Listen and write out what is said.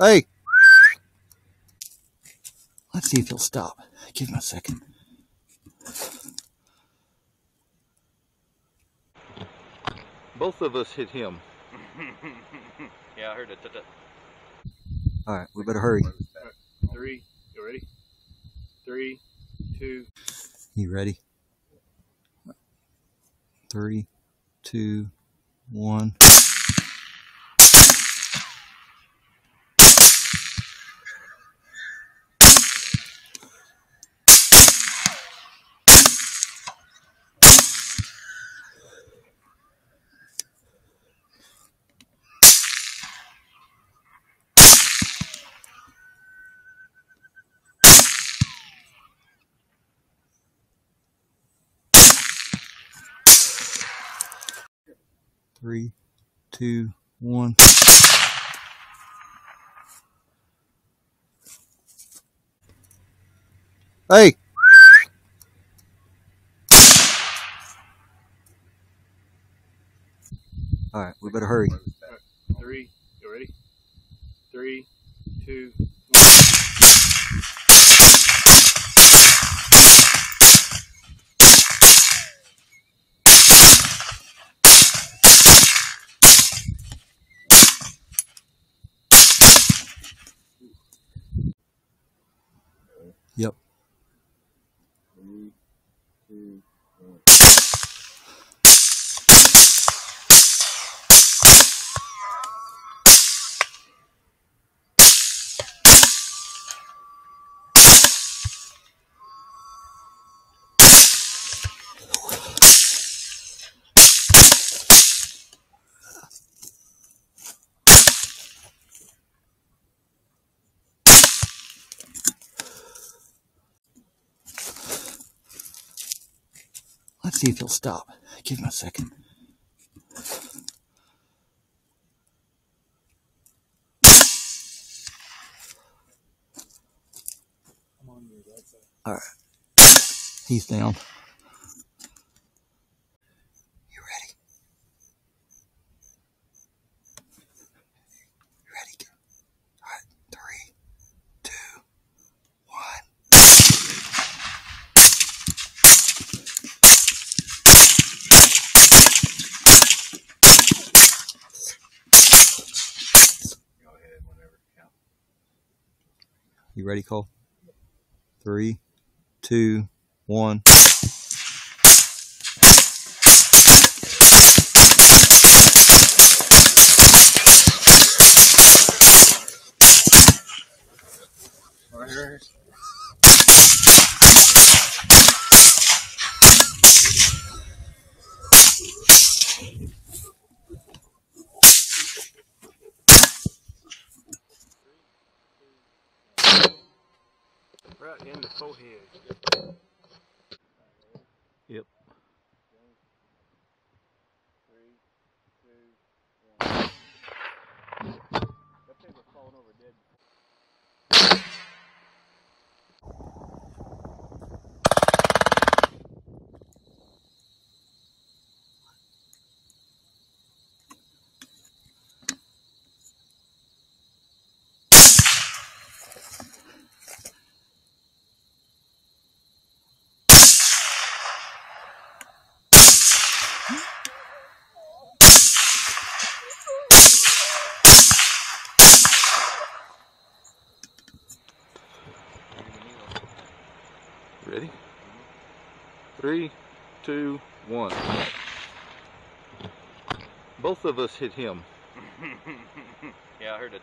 Hey! Let's see if he'll stop. Give him a second. Both of us hit him. Yeah, I heard it. All right, we better hurry. Three, you ready? 3, 2. You ready? 3, 2, 1. Three, two, one. Hey! All right, we better hurry. 3, you ready? 3, 2, 1. Yep. 3, 2, 1. Let's see if he'll stop. Give him a second. I'm on your right side. All right. He's down. You ready? You ready? All right. 3, 2, 1. You ready, Cole? 3, 2, 1. Right here. Right in the forehead. Yep. 3, 2, 1. That thing was falling over dead. Ready? 3, 2, 1. Both of us hit him. Yeah, I heard it.